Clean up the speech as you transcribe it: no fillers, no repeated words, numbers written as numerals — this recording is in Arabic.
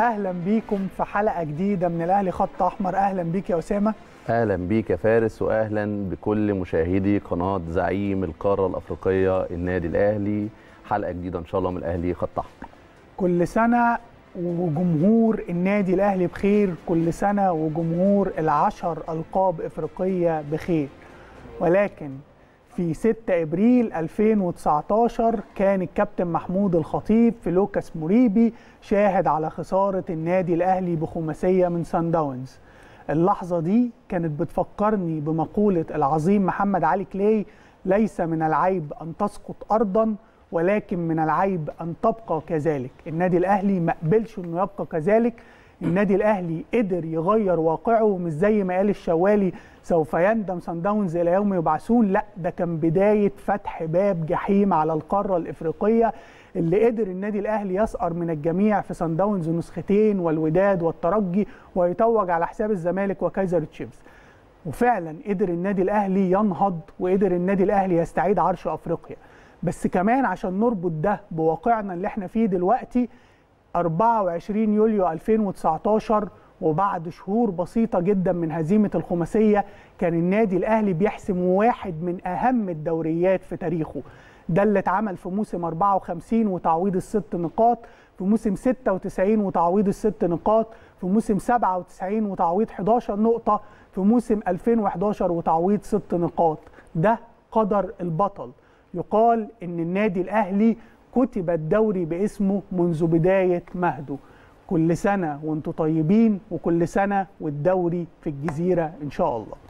اهلا بيكم في حلقه جديده من الاهلي خط احمر. اهلا بيك يا اسامه. اهلا بيك يا فارس، واهلا بكل مشاهدي قناه زعيم القاره الافريقيه النادي الاهلي. حلقه جديده ان شاء الله من الاهلي خط احمر. كل سنه وجمهور النادي الاهلي بخير، كل سنه وجمهور العشر القاب افريقيه بخير، ولكن في 6 ابريل 2019 كان الكابتن محمود الخطيب في لوكاس موريبي شاهد على خساره النادي الاهلي بخماسيه من سان داونز. اللحظه دي كانت بتفكرني بمقوله العظيم محمد علي كلاي: ليس من العيب ان تسقط ارضا ولكن من العيب ان تبقى كذلك. النادي الاهلي ما قبلش انه يبقى كذلك. النادي الاهلي قدر يغير واقعه، ومش زي ما قال الشوالي سوف يندم سان داونز الى يوم يبعثون. لا، ده كان بدايه فتح باب جحيم على القاره الافريقيه، اللي قدر النادي الاهلي يسقر من الجميع في سان داونز نسختين والوداد والترجي، ويتوج على حساب الزمالك وكايزر تشيفز. وفعلا قدر النادي الاهلي ينهض، وقدر النادي الاهلي يستعيد عرش افريقيا. بس كمان عشان نربط ده بواقعنا اللي احنا فيه دلوقتي، 24 يوليو 2019 وبعد شهور بسيطة جدا من هزيمة الخماسية، كان النادي الأهلي بيحسم واحد من أهم الدوريات في تاريخه. ده اللي اتعمل في موسم 54 وتعويض ال6 نقاط، في موسم 96 وتعويض ال6 نقاط، في موسم 97 وتعويض 11 نقطة، في موسم 2011 وتعويض 6 نقاط. ده قدر البطل. يقال إن النادي الأهلي كتب الدوري باسمه منذ بداية مهده. كل سنة وانتوا طيبين، وكل سنة والدوري في الجزيرة إن شاء الله.